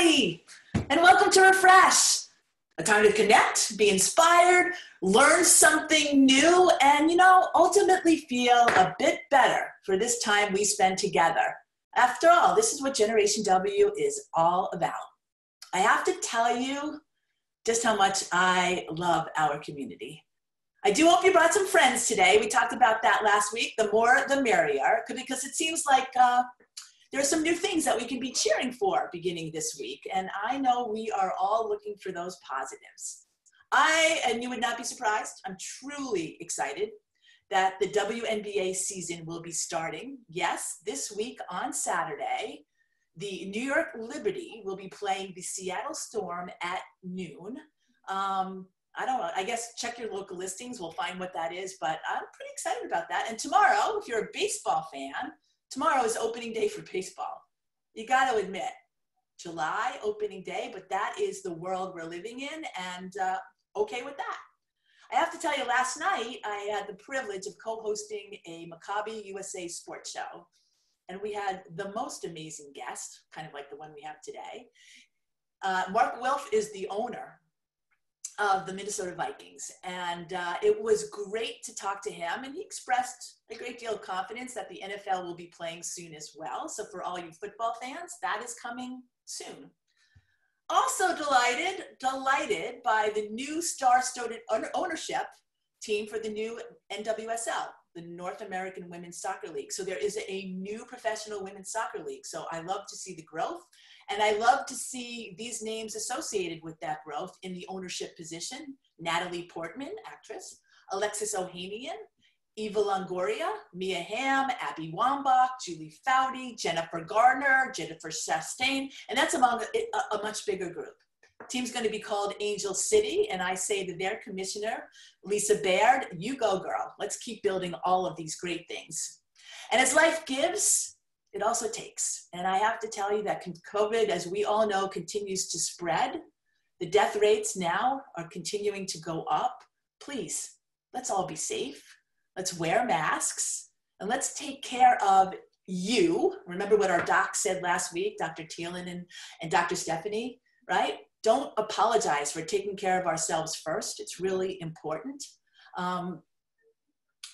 everybody, and welcome to Refresh, a time to connect, be inspired, learn something new, and, you know, ultimately feel a bit better for this time we spend together. After all, this is what Generation W is all about. I have to tell you just how much I love our community. I do hope you brought some friends today. We talked about that last week. The more, the merrier, because it seems like there are some new things that we can be cheering for beginning this week. And I know we are all looking for those positives. And you would not be surprised, I'm truly excited that the WNBA season will be starting. Yes, this week on Saturday, the New York Liberty will be playing the Seattle Storm at noon. I don't know, I guess check your local listings, we'll find what that is, but I'm pretty excited about that. And tomorrow, if you're a baseball fan, tomorrow is opening day for baseball. You got to admit, July opening day, but that is the world we're living in, and okay with that. I have to tell you, last night I had the privilege of co-hosting a Maccabi USA sports show, and we had the most amazing guest, kind of like the one we have today. Mark Wilf is the owner of the Minnesota Vikings, and it was great to talk to him, and he expressed a great deal of confidence that the NFL will be playing soon as well. So for all you football fans, that is coming soon. Also delighted by the new star-studded ownership team for the new NWSL, the North American Women's Soccer League. So there is a new professional women's soccer league. So I love to see the growth, and I love to see these names associated with that growth in the ownership position. Natalie Portman, actress, Alexis Ohanian, Eva Longoria, Mia Hamm, Abby Wambach, Julie Foudy, Jennifer Gardner, Jennifer Chastain, and that's among a much bigger group. Team's going to be called Angel City, and I say to their commissioner, Lisa Baird, you go, girl. Let's keep building all of these great things. And as life gives, it also takes. And I have to tell you that COVID, as we all know, continues to spread. The death rates now are continuing to go up. Please, let's all be safe. Let's wear masks, and let's take care of you. Remember what our doc said last week, Dr. Thielen and Dr. Stephanie, right? Don't apologize for taking care of ourselves first. It's really important.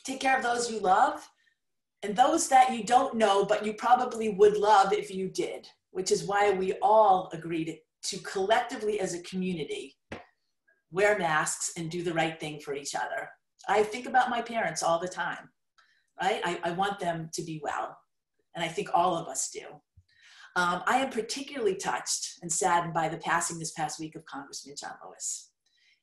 Take care of those you love and those that you don't know, but you probably would love if you did, which is why we all agreed to collectively as a community, wear masks and do the right thing for each other. I think about my parents all the time, right? I want them to be well, and I think all of us do. I am particularly touched and saddened by the passing this past week of Congressman John Lewis.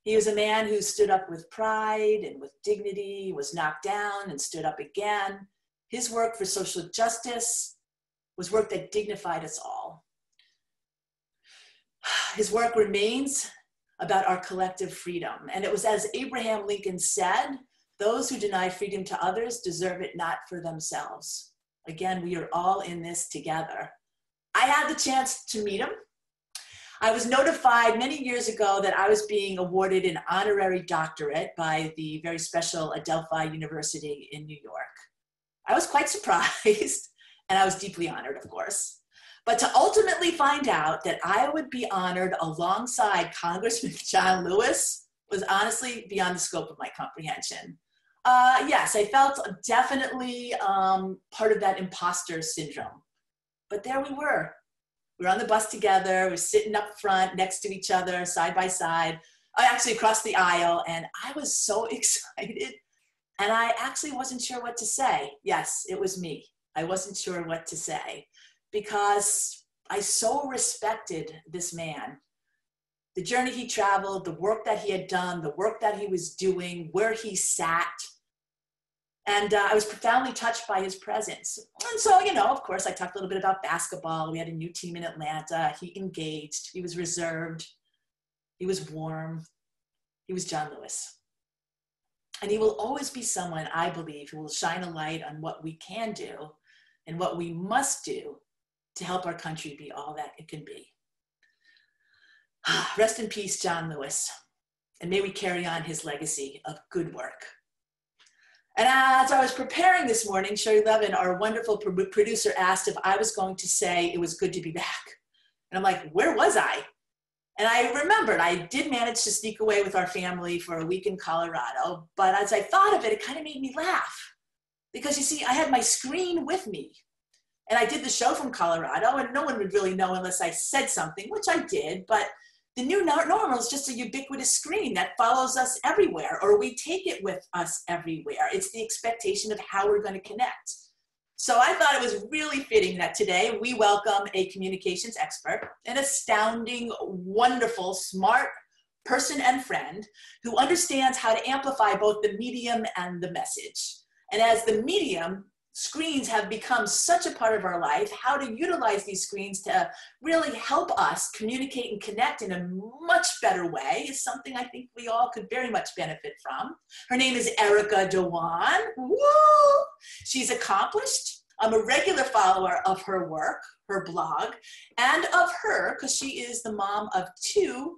He was a man who stood up with pride and with dignity, was knocked down and stood up again. His work for social justice was work that dignified us all. His work remains about our collective freedom. And it was as Abraham Lincoln said, those who deny freedom to others deserve it not for themselves. Again, we are all in this together. I had the chance to meet him. I was notified many years ago that I was being awarded an honorary doctorate by the very special Adelphi University in New York. I was quite surprised, and I was deeply honored, of course. But to ultimately find out that I would be honored alongside Congressman John Lewis was honestly beyond the scope of my comprehension. Yes, I felt definitely part of that imposter syndrome. But there we were. We were on the bus together. We're sitting up front next to each other, side by side, actually across the aisle. And I was so excited. And I actually wasn't sure what to say. Yes, it was me. I wasn't sure what to say because I so respected this man. The journey he traveled, the work that he had done, the work that he was doing, where he sat. And I was profoundly touched by his presence. And so, you know, of course, I talked a little bit about basketball. We had a new team in Atlanta. He engaged. He was reserved. He was warm. He was John Lewis. And he will always be someone, I believe, who will shine a light on what we can do and what we must do to help our country be all that it can be. Rest in peace, John Lewis. And may we carry on his legacy of good work. And as I was preparing this morning, Sheri Levin, our wonderful producer, asked if I was going to say it was good to be back. And I'm like, where was I? And I remembered I did manage to sneak away with our family for a week in Colorado. But as I thought of it, it kind of made me laugh. Because you see, I had my screen with me. And I did the show from Colorado, and no one would really know unless I said something, which I did. But the new normal is just a ubiquitous screen that follows us everywhere, or we take it with us everywhere. It's the expectation of how we're going to connect. So I thought it was really fitting that today we welcome a communications expert, an astounding, wonderful, smart person and friend who understands how to amplify both the medium and the message. And as the medium, screens have become such a part of our life, how to utilize these screens to really help us communicate and connect in a much better way is something I think we all could very much benefit from. Her name is Erica Dhawan. Woo! She's accomplished. I'm a regular follower of her work, her blog, and of her, because she is the mom of two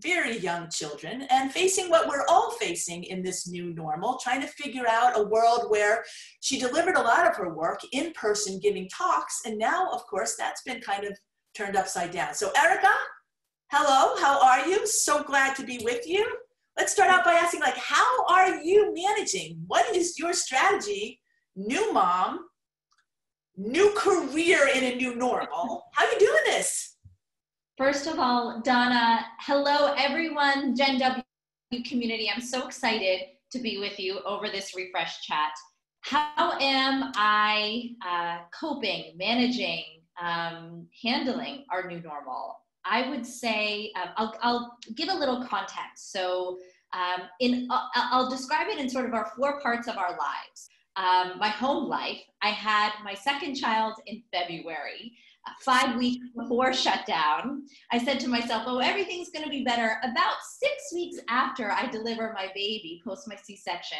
very young children and facing what we're all facing in this new normal, trying to figure out a world where she delivered a lot of her work in person giving talks. And now, of course, that's been kind of turned upside down. So Erica, hello, how are you? So glad to be with you. Let's start out by asking, like, how are you managing? What is your strategy? New mom, new career in a new normal. How are you doing this? First of all, Donna, hello everyone, Gen W community. I'm so excited to be with you over this refresh chat. How am I coping, managing, handling our new normal? I would say, I'll give a little context. So I'll describe it in sort of our four parts of our lives. My home life, I had my second child in February. 5 weeks before shutdown, I said to myself, oh, everything's going to be better about 6 weeks after I deliver my baby post my C-section.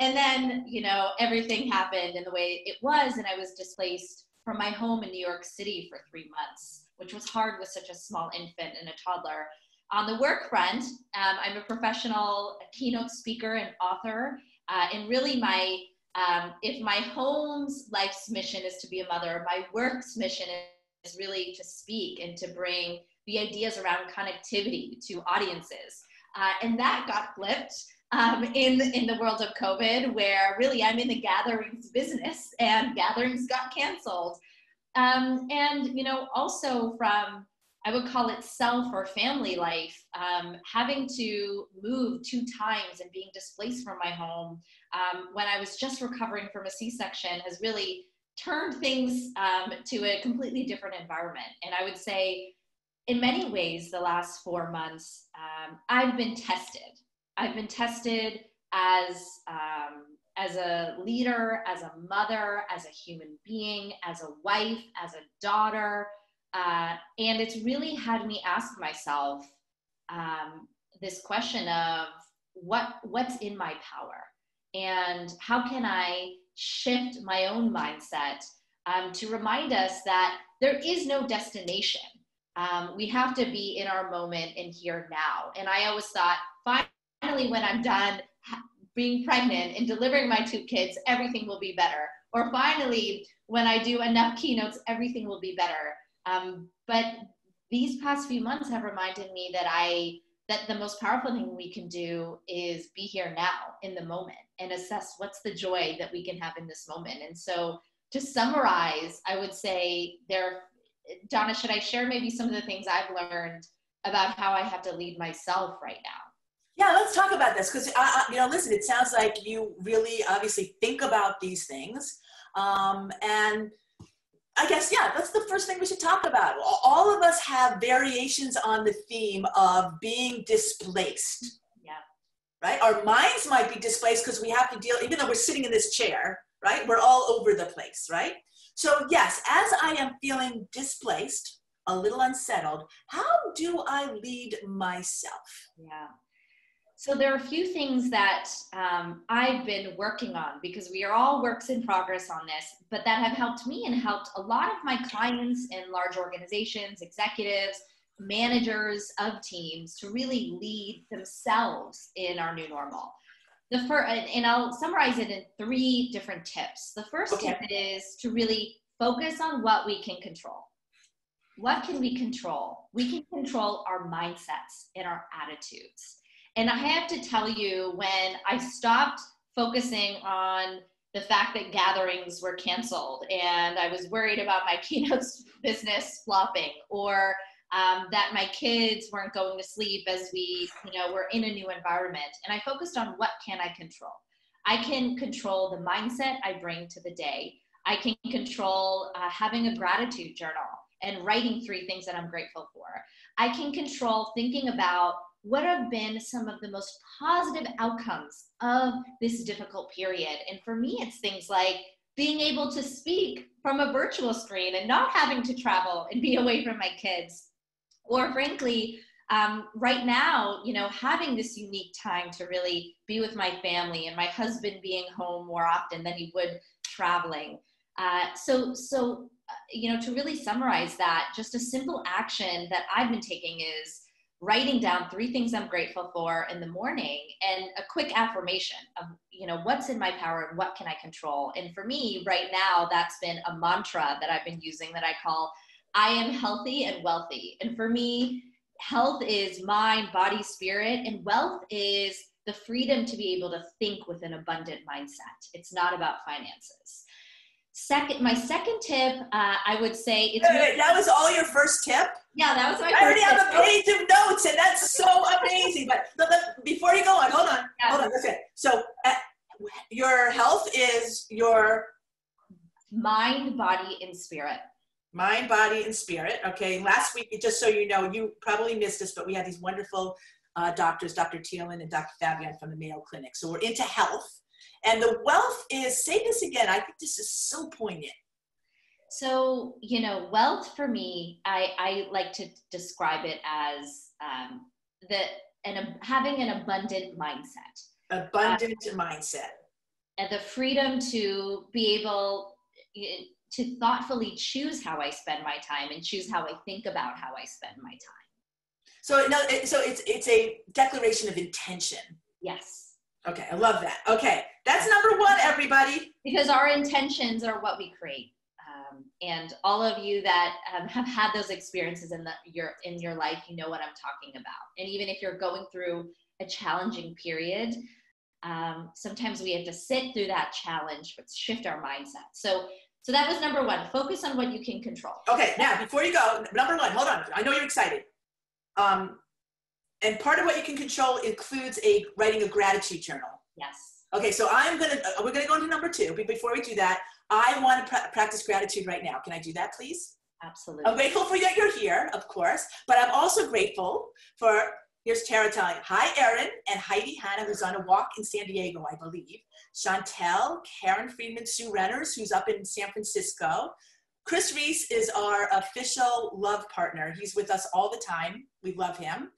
And then, you know, everything happened in the way it was, and I was displaced from my home in New York City for 3 months, which was hard with such a small infant and a toddler. On the work front, I'm a professional keynote speaker and author, and really my if my home's life's mission is to be a mother, my work's mission is really to speak and to bring the ideas around connectivity to audiences. And that got flipped in the world of COVID, where really I'm in the gatherings business, and gatherings got canceled. And, you know, also from, I would call it self or family life, having to move 2 times and being displaced from my home when I was just recovering from a C-section has really turned things to a completely different environment. And I would say in many ways, the last 4 months, I've been tested. I've been tested as a leader, as a mother, as a human being, as a wife, as a daughter. And it's really had me ask myself this question of what's in my power, and how can I shift my own mindset to remind us that there is no destination. We have to be in our moment and here now. And I always thought, finally, when I'm done being pregnant and delivering my 2 kids, everything will be better. Or finally, when I do enough keynotes, everything will be better. But these past few months have reminded me that that the most powerful thing we can do is be here now in the moment and assess what's the joy that we can have in this moment. And so to summarize, I would say Donna, should I share maybe some of the things I've learned about how I have to lead myself right now? Yeah, let's talk about this, because, you know, listen, it sounds like you really obviously think about these things, and I guess, yeah, that's the first thing we should talk about. All of us have variations on the theme of being displaced, yeah, right? Our minds might be displaced because we have to deal, even though we're sitting in this chair, right? We're all over the place, right? So yes, as I am feeling displaced, a little unsettled, how do I lead myself? Yeah. So there are a few things that I've been working on, because we are all works in progress on this, but that have helped me and helped a lot of my clients in large organizations, executives, managers of teams to really lead themselves in our new normal. And I'll summarize it in 3 different tips. The first tip is to really focus on what we can control. what can we control? We can control our mindsets and our attitudes. And I have to tell you, when I stopped focusing on the fact that gatherings were canceled and I was worried about my keynote business flopping, or that my kids weren't going to sleep as we, were in a new environment, and I focused on what can I control. I can control the mindset I bring to the day. I can control having a gratitude journal and writing 3 things that I'm grateful for. I can control thinking about what have been some of the most positive outcomes of this difficult period. And for me, it's things like being able to speak from a virtual screen and not having to travel and be away from my kids. Or frankly, right now, having this unique time to really be with my family and my husband being home more often than he would traveling. To really summarize that, just a simple action that I've been taking is writing down 3 things I'm grateful for in the morning and a quick affirmation of, what's in my power and what can I control. And for me right now, that's been a mantra that I've been using that I call, I am healthy and wealthy. And for me, health is mind, body, spirit, and wealth is the freedom to be able to think with an abundant mindset. It's not about finances. My second tip, I would say it's that was all your first tip? Yeah, that was my first tip. I already have a page of notes, and that's so amazing. But before you go on, hold on. Okay. So your health is your mind, body, and spirit. Mind, body, and spirit. Okay. Last week, just so you know, you probably missed this, but we had these wonderful doctors, Dr. Thielen and Dr. Fabian from the Mayo Clinic. So we're into health. And the wealth is, say this again, I think this is so poignant. So, wealth for me, I like to describe it as having an abundant mindset. Abundant mindset. And the freedom to be able to thoughtfully choose how I spend my time and choose how I think about how I spend my time. So it's a declaration of intention. Yes. Okay, I love that. Okay, that's number one, everybody. Because our intentions are what we create. And all of you that have had those experiences in your life, you know what I'm talking about. And even if you're going through a challenging period, sometimes we have to sit through that challenge, but shift our mindset. So that was number one. Focus on what you can control. Okay, now before you go, number one, hold on. I know you're excited. And part of what you can control includes writing a gratitude journal. Yes. Okay, so we're gonna go into number two, but before we do that, I want to practice gratitude right now. Can I do that, please? Absolutely. I'm grateful for that you're here, of course, but I'm also grateful for, here's Tara telling, hi, Erin, and Heidi Hanna, who's on a walk in San Diego, I believe. Chantel, Karen Friedman, Sue Renners, who's up in San Francisco. Chris Reese is our official love partner. He's with us all the time. We love him.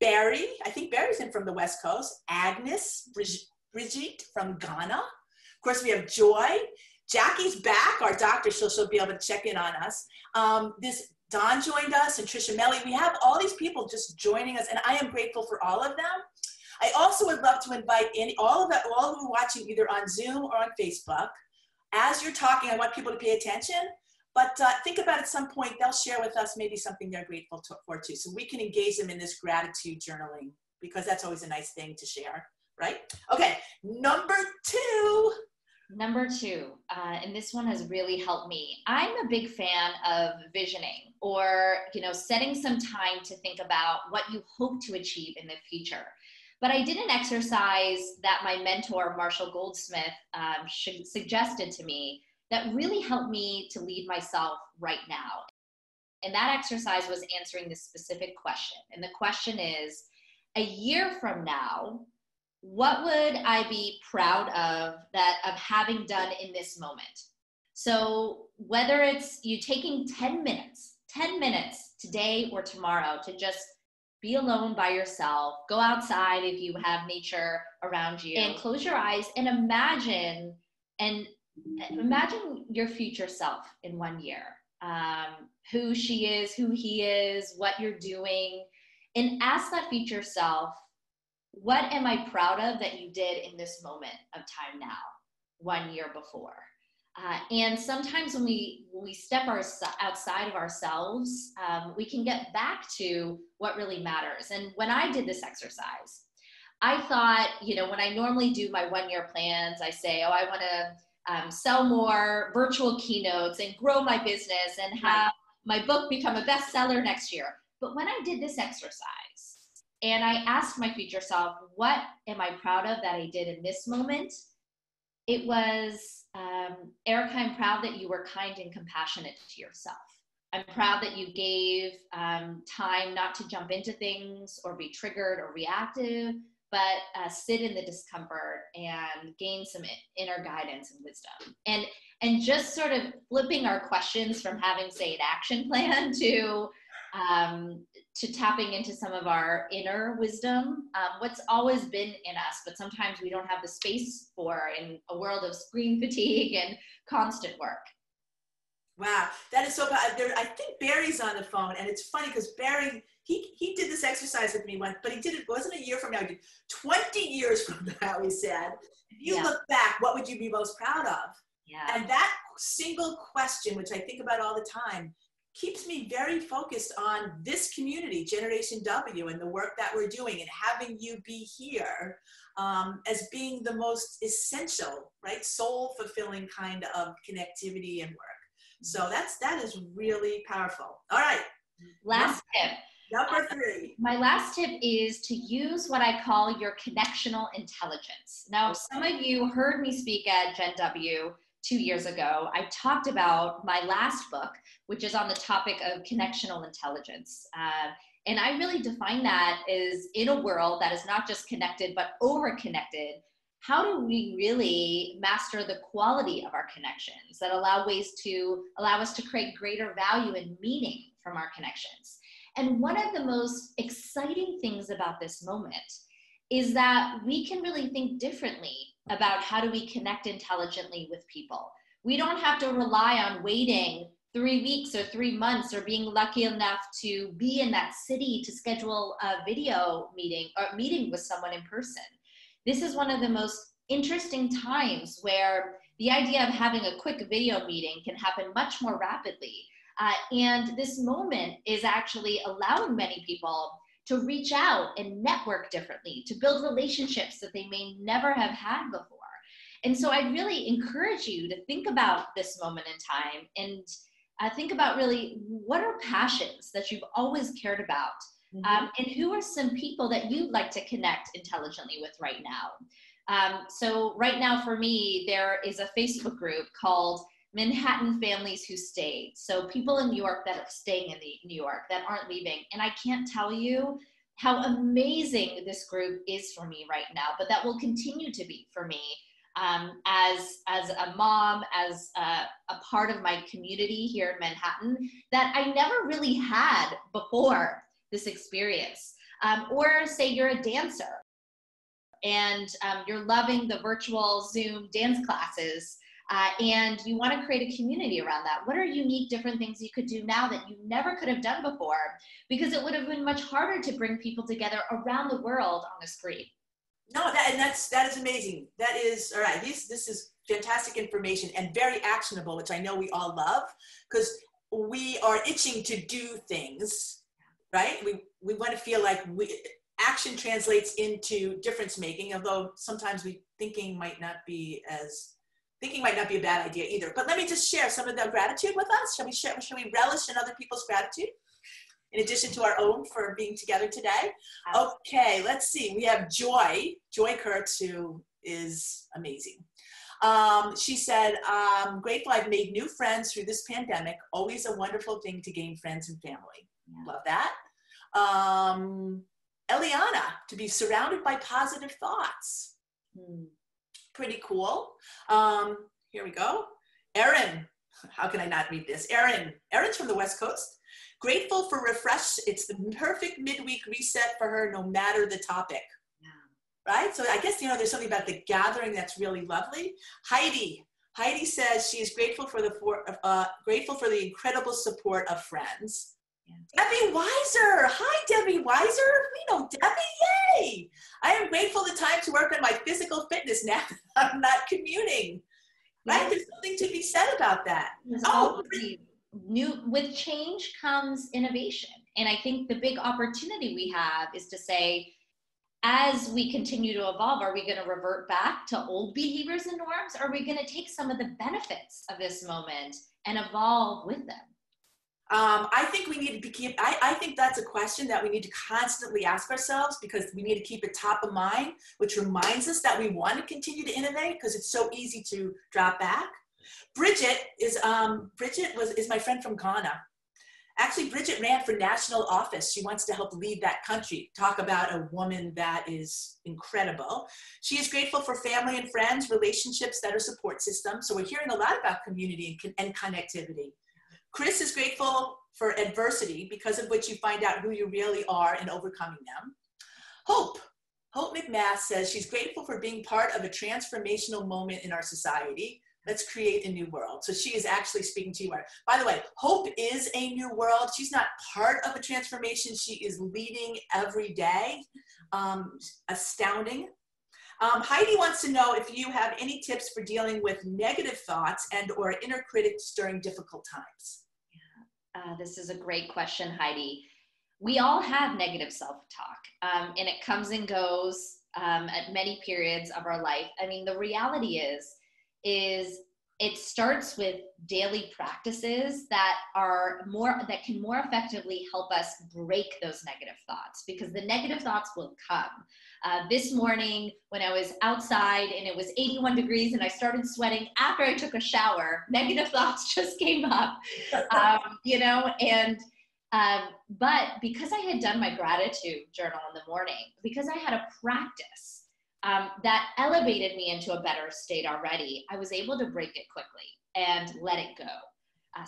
Barry, I think Barry's in from the West Coast. Agnes, Brigitte from Ghana. Of course, we have Joy. Jackie's back, our doctor, she'll be able to check in on us. This Don joined us and Trisha Melly. We have all these people just joining us, and I am grateful for all of them. I also would love to invite all who are watching either on Zoom or on Facebook. As you're talking, I want people to pay attention. But think about at some point, they'll share with us maybe something they're grateful for too. So we can engage them in this gratitude journaling, because that's always a nice thing to share, right? Okay, number two. Number two, and this one has really helped me. I'm a big fan of visioning, or setting some time to think about what you hope to achieve in the future. But I did an exercise that my mentor, Marshall Goldsmith, suggested to me that really helped me to lead myself right now. And that exercise was answering this specific question. And the question is, a year from now, what would I be proud of having done in this moment? So whether it's you taking 10 minutes today or tomorrow to just be alone by yourself, go outside if you have nature around you, and close your eyes and imagine your future self in 1 year, who she is, who he is, what you're doing, and ask that future self, what am I proud of that you did in this moment of time now, 1 year before? And sometimes when we step outside of ourselves, we can get back to what really matters. And when I did this exercise, I thought, you know, when I normally do my one-year plans, I say, oh, I want to sell more virtual keynotes and grow my business and have my book become a bestseller next year. But when I did this exercise and I asked my future self, what am I proud of that I did in this moment? It was, Erica, I'm proud that you were kind and compassionate to yourself. I'm proud that you gave time not to jump into things or be triggered or reactive, but sit in the discomfort and gain some inner guidance and wisdom. And just sort of flipping our questions from having, say, an action plan to tapping into some of our inner wisdom, what's always been in us, but sometimes we don't have the space for in a world of screen fatigue and constant work. Wow, that is so there, I think Barry's on the phone, and it's funny because Barry, he did this exercise with me once, but he did it wasn't a year from now, 20 years from now, he said. If you look back, what would you be most proud of? Yeah. And that single question, which I think about all the time, keeps me very focused on this community, Generation W, and the work that we're doing, and having you be here as being the most essential, right, soul-fulfilling kind of connectivity and work. So that is really powerful. All right. Last tip. Number three. My last tip is to use what I call your connectional intelligence. Now, some of you heard me speak at Gen W 2 years ago. I talked about my last book, which is on the topic of connectional intelligence. And I really define that as, in a world that is not just connected, but over-connected, how do we really master the quality of our connections that allow us to create greater value and meaning from our connections? And one of the most exciting things about this moment is that we can really think differently about how do we connect intelligently with people. We don't have to rely on waiting 3 weeks or 3 months or being lucky enough to be in that city to schedule a video meeting or meeting with someone in person. This is one of the most interesting times where the idea of having a quick video meeting can happen much more rapidly. And this moment is actually allowing many people to reach out and network differently, to build relationships that they may never have had before. And so I really encourage you to think about this moment in time and think about really what are passions that you've always cared about. And who are some people that you'd like to connect intelligently with right now? So right now for me, there is a Facebook group called Manhattan Families Who Stayed. So people in New York that are staying in New York, that aren't leaving. And I can't tell you how amazing this group is for me right now, but that will continue to be for me as a mom, as a part of my community here in Manhattan that I never really had before this experience. Or say you're a dancer and you're loving the virtual Zoom dance classes and you want to create a community around that. What are unique, different things you could do now that you never could have done before? Because it would have been much harder to bring people together around the world on a screen. No, that is amazing. That is, all right, this is fantastic information and very actionable, which I know we all love because we are itching to do things. Right? We want to feel like action translates into difference making, although sometimes thinking might not be a bad idea either. But let me just share some of their gratitude with us. Shall we relish in other people's gratitude in addition to our own for being together today? Okay, let's see. We have Joy Kurtz, who is amazing. She said, I'm grateful I've made new friends through this pandemic. Always a wonderful thing to gain friends and family. Yeah. Love that. Eliana, to be surrounded by positive thoughts. Pretty cool. Here we go. Erin, how can I not read this? Erin's from the West Coast. Grateful for Refresh. It's the perfect midweek reset for her, no matter the topic. Yeah. Right? So I guess, you know, there's something about the gathering that's really lovely. Heidi says she is grateful for the incredible support of friends. Debbie Weiser. Hi, Debbie Weiser. We know Debbie. Yay! I am grateful the time to work on my physical fitness now that I'm not commuting. right? There's something to be said about that. With change comes innovation. And I think the big opportunity we have is to say, as we continue to evolve, are we going to revert back to old behaviors and norms? Or are we going to take some of the benefits of this moment and evolve with them? I think we need to keep, I think that's a question that we need to constantly ask ourselves, because we need to keep it top of mind, which reminds us that we want to continue to innovate because it's so easy to drop back. Bridget is my friend from Ghana. Actually, Bridget ran for national office. She wants to help lead that country. Talk about a woman that is incredible. She is grateful for family and friends, relationships that are support systems. So we're hearing a lot about community and connectivity. Chris is grateful for adversity, because of which you find out who you really are and overcoming them. Hope McMath says she's grateful for being part of a transformational moment in our society. Let's create a new world. So she is actually speaking to you. By the way, Hope is a new world. She's not part of a transformation. She is leading every day. Astounding. Heidi wants to know if you have any tips for dealing with negative thoughts and or inner critics during difficult times. Yeah. This is a great question, Heidi. We all have negative self-talk, and it comes and goes at many periods of our life. I mean, the reality is it starts with daily practices that can more effectively help us break those negative thoughts, because the negative thoughts will come. This morning when I was outside and it was 81 degrees and I started sweating after I took a shower, negative thoughts just came up, but because I had done my gratitude journal in the morning, because I had a practice, that elevated me into a better state already, I was able to break it quickly and let it go.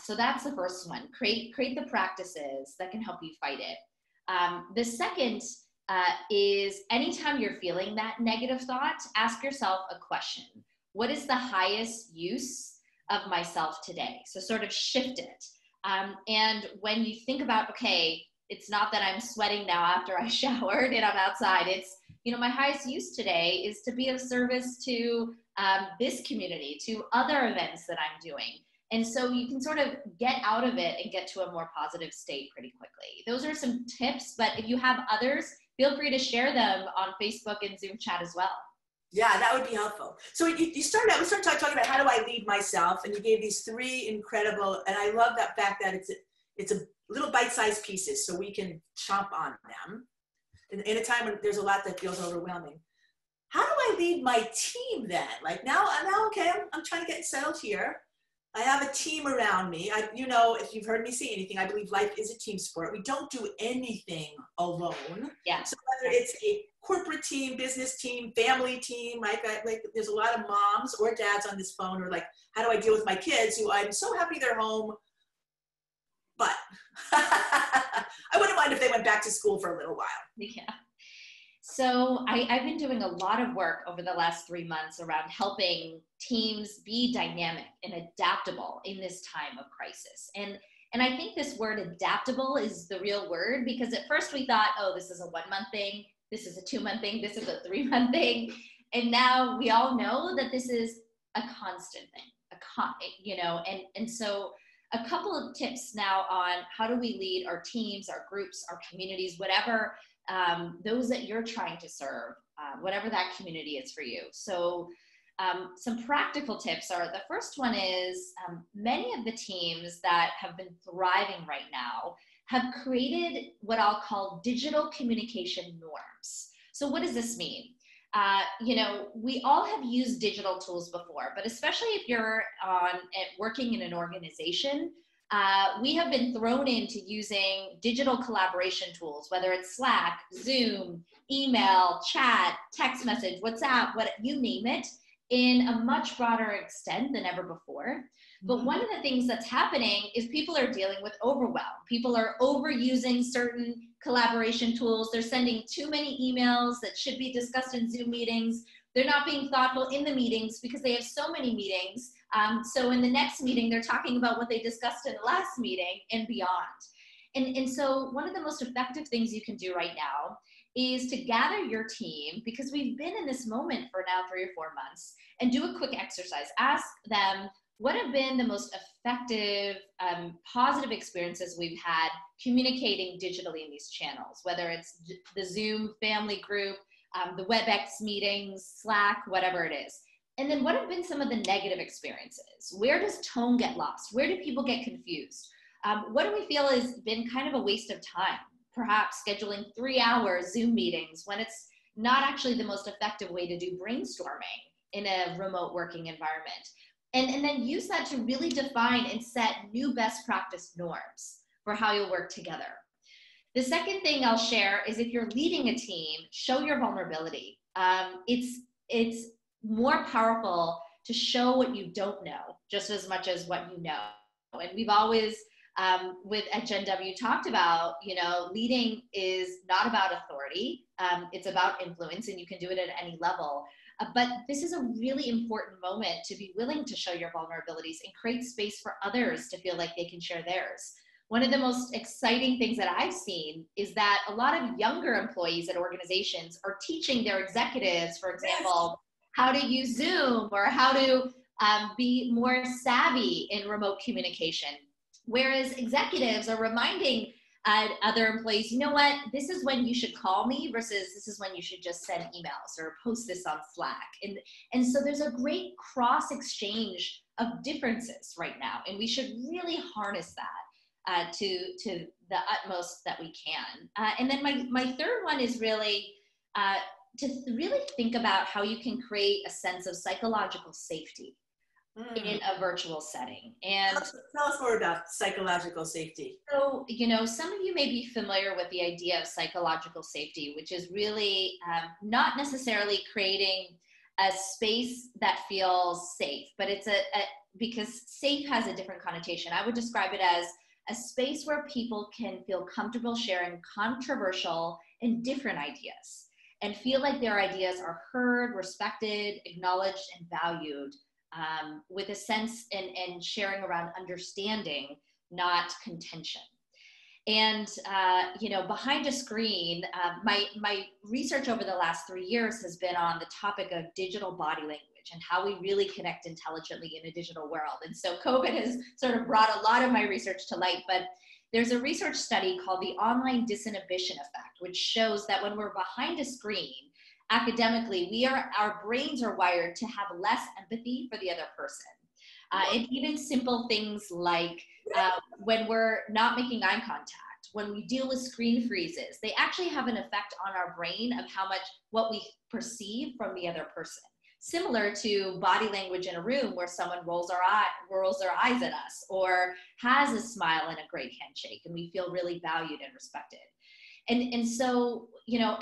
So that's the first one. Create the practices that can help you fight it. The second is, anytime you're feeling that negative thought, ask yourself a question. What is the highest use of myself today? So sort of shift it. And when you think about, okay, it's not that I'm sweating now after I showered and I'm outside, it's, you know, my highest use today is to be of service to this community, to other events that I'm doing. And so you can sort of get out of it and get to a more positive state pretty quickly. Those are some tips, but if you have others, feel free to share them on Facebook and Zoom chat as well. Yeah, that would be helpful. So you started out, we started talking about how do I lead myself, and you gave these three incredible, and I love that fact that it's a little bite-sized pieces so we can chomp on them. In a time when there's a lot that feels overwhelming. How do I lead my team then? Like now okay, I'm trying to get settled here. I have a team around me. If you've heard me say anything, I believe life is a team sport. We don't do anything alone. Yeah. So whether it's a corporate team, business team, family team, like there's a lot of moms or dads on this phone, or like, how do I deal with my kids who I'm so happy they're home, but I wouldn't mind if they went back to school for a little while. Yeah. So I've been doing a lot of work over the last 3 months around helping teams be dynamic and adaptable in this time of crisis. And I think this word adaptable is the real word, because at first we thought, oh, this is a 1 month thing. This is a 2 month thing. This is a 3 month thing. And now we all know that this is a constant thing, so a couple of tips now on how do we lead our teams, our groups, our communities, whatever, those that you're trying to serve, whatever that community is for you. So some practical tips are, the first one is, many of the teams that have been thriving right now have created what I'll call digital communication norms. So what does this mean? We all have used digital tools before, but especially if you're working in an organization, we have been thrown into using digital collaboration tools, whether it's Slack, Zoom, email, chat, text message, WhatsApp, what you name it, in a much broader extent than ever before. But one of the things that's happening is people are dealing with overwhelm. People are overusing certain collaboration tools. They're sending too many emails that should be discussed in Zoom meetings. They're not being thoughtful in the meetings because they have so many meetings. So in the next meeting, they're talking about what they discussed in the last meeting and beyond. And so one of the most effective things you can do right now is to gather your team, because we've been in this moment for now 3 or 4 months, and do a quick exercise. Ask them, what have been the most effective, positive experiences we've had communicating digitally in these channels, whether it's the Zoom family group, the WebEx meetings, Slack, whatever it is. And then what have been some of the negative experiences? Where does tone get lost? Where do people get confused? What do we feel has been kind of a waste of time? Perhaps scheduling 3-hour Zoom meetings when it's not actually the most effective way to do brainstorming in a remote working environment. And then use that to really define and set new best practice norms for how you'll work together. The second thing I'll share is, if you're leading a team, show your vulnerability. It's more powerful to show what you don't know just as much as what you know. And we've always, at Gen W, talked about, leading is not about authority. It's about influence, and you can do it at any level. But this is a really important moment to be willing to show your vulnerabilities and create space for others to feel like they can share theirs. One of the most exciting things that I've seen is that a lot of younger employees at organizations are teaching their executives, for example, how to use Zoom or how to be more savvy in remote communication. Whereas executives are reminding other employees, you know what, this is when you should call me versus this is when you should just send emails or post this on Slack. And so there's a great cross exchange of differences right now. And we should really harness that. To the utmost that we can. And then my third one is really to really think about how you can create a sense of psychological safety in a virtual setting. And tell us more about psychological safety. So, some of you may be familiar with the idea of psychological safety, which is really not necessarily creating a space that feels safe, but it's because safe has a different connotation. I would describe it as a space where people can feel comfortable sharing controversial and different ideas and feel like their ideas are heard, respected, acknowledged, and valued with a sense and sharing around understanding, not contention. And, behind a screen, my research over the last 3 years has been on the topic of digital body language and how we really connect intelligently in a digital world. And so COVID has sort of brought a lot of my research to light, but there's a research study called the online disinhibition effect, which shows that when we're behind a screen, academically, our brains are wired to have less empathy for the other person. And even simple things like when we're not making eye contact, when we deal with screen freezes, they actually have an effect on our brain of what we perceive from the other person. Similar to body language in a room where someone rolls their eyes at us or has a smile and a great handshake, and we feel really valued and respected. And so,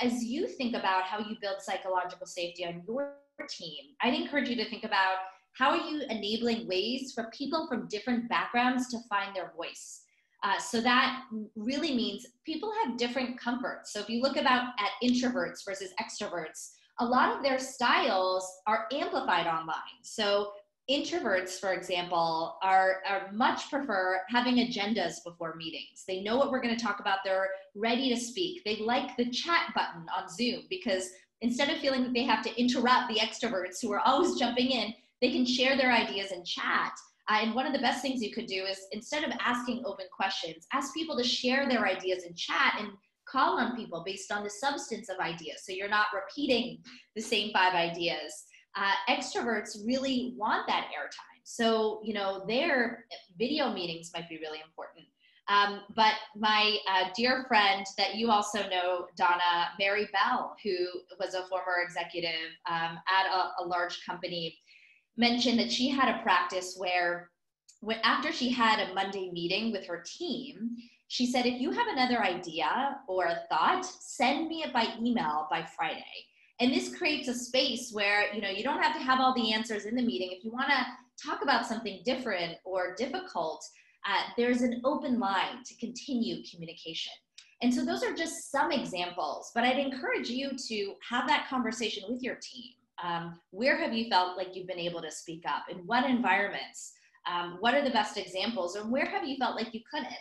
as you think about how you build psychological safety on your team, I'd encourage you to think about how are you enabling ways for people from different backgrounds to find their voice. So that really means people have different comforts. So if you look at introverts versus extroverts, a lot of their styles are amplified online. So introverts, for example, are much prefer having agendas before meetings. They know what we're going to talk about. They're ready to speak. They like the chat button on Zoom because instead of feeling that they have to interrupt the extroverts who are always jumping in, they can share their ideas and chat. And one of the best things you could do is, instead of asking open questions, ask people to share their ideas and chat and call on people based on the substance of ideas. So you're not repeating the same 5 ideas. Extroverts really want that airtime. So, their video meetings might be really important. But my dear friend that you also know, Donna, Mary Bell, who was a former executive at a large company, mentioned that she had a practice where after she had a Monday meeting with her team, she said, if you have another idea or a thought, send me it by email by Friday. And this creates a space where, you don't have to have all the answers in the meeting. If you want to talk about something different or difficult, there's an open line to continue communication. And so those are just some examples, but I'd encourage you to have that conversation with your team. Where have you felt like you've been able to speak up? In what environments? What are the best examples? And where have you felt like you couldn't?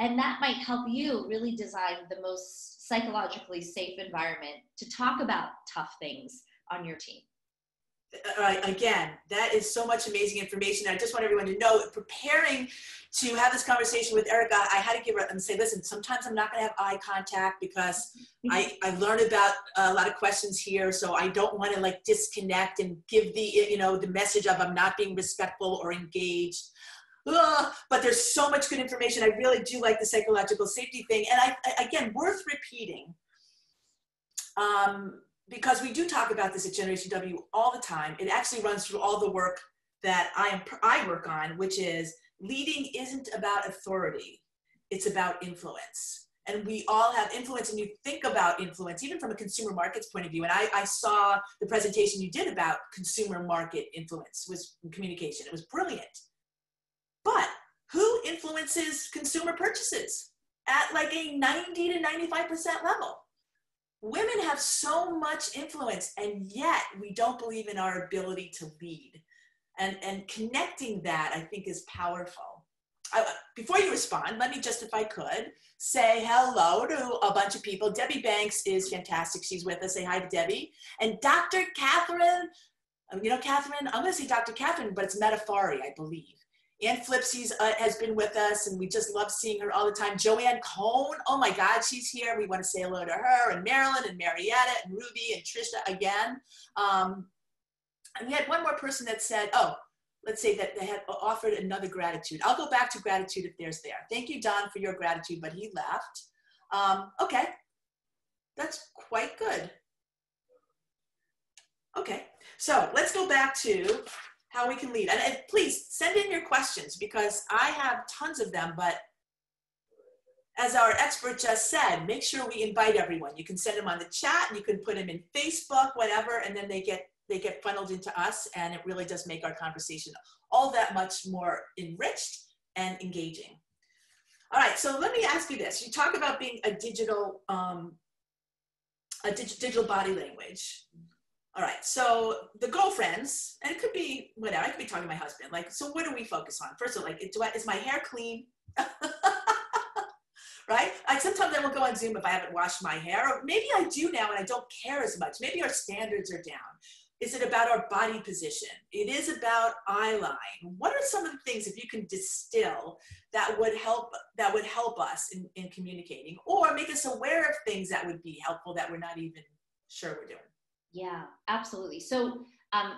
And that might help you really design the most psychologically safe environment to talk about tough things on your team. All right, again, that is so much amazing information. I just want everyone to know, preparing to have this conversation with Erica, I had to give her and say, listen, sometimes I'm not going to have eye contact because I've learned about a lot of questions here. So I don't want to like disconnect and give the, you know, the message of I'm not being respectful or engaged. Ugh, but there's so much good information. I really do like the psychological safety thing. And I again, worth repeating. Because we do talk about this at Generation W all the time. It actually runs through all the work that I work on, which is leading isn't about authority, it's about influence. And we all have influence, and you think about influence, even from a consumer markets point of view. And I saw the presentation you did about consumer market influence was communication. It was brilliant. But who influences consumer purchases at like a 90 to 95% level? Women have so much influence, and yet we don't believe in our ability to lead. And connecting that, I think, is powerful. Before you respond, let me just, if I could, say hello to a bunch of people. Debbie Banks is fantastic. She's with us. Say hi to Debbie. And Dr. Catherine, you know, Catherine, I'm going to say Dr. Catherine, but it's Metafari, I believe. Ann Flipsy's has been with us, and we just love seeing her all the time. Joanne Cohn, oh my God, she's here. We want to say hello to her, and Marilyn, and Marietta, and Ruby, and Trisha again. And we had one more person that said, oh, let's say that they had offered another gratitude. I'll go back to gratitude if there's there. Thank you, Don, for your gratitude, but he left. Okay, that's quite good. Okay, so let's go back to how we can lead. And please send in your questions because I have tons of them, but as our expert just said, make sure we invite everyone. You can send them on the chat, and you can put them in Facebook, whatever, and then they get funneled into us, and it really does make our conversation all that much more enriched and engaging. All right, so let me ask you this. You talk about being a digital body language. All right, so the girlfriends, and it could be whatever, I could be talking to my husband, like, so what do we focus on? First of all, like, is my hair clean? Right? Like, sometimes I will go on Zoom if I haven't washed my hair, or maybe I do now and I don't care as much. Maybe our standards are down. Is it about our body position? It is about eye line. What are some of the things, if you can distill, that would help us in communicating, or make us aware of things that would be helpful that we're not even sure we're doing? Yeah, absolutely. So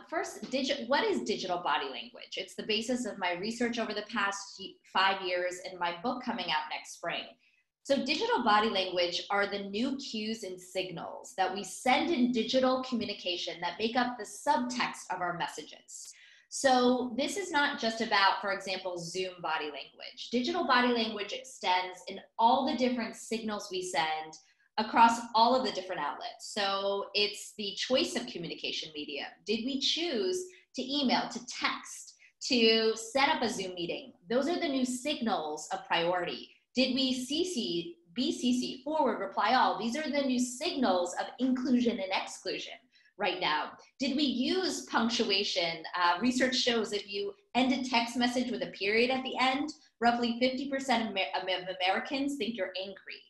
first, what is digital body language? It's the basis of my research over the past 5 years and my book coming out next spring. So digital body language are the new cues and signals that we send in digital communication that make up the subtext of our messages. So this is not just about, for example, Zoom body language. Digital body language extends in all the different signals we send across all of the different outlets. So it's the choice of communication medium. Did we choose to email, to text, to set up a Zoom meeting? Those are the new signals of priority. Did we CC, BCC, forward, reply all? These are the new signals of inclusion and exclusion right now. Did we use punctuation? Research shows if you end a text message with a period at the end, roughly 50% of Americans think you're angry.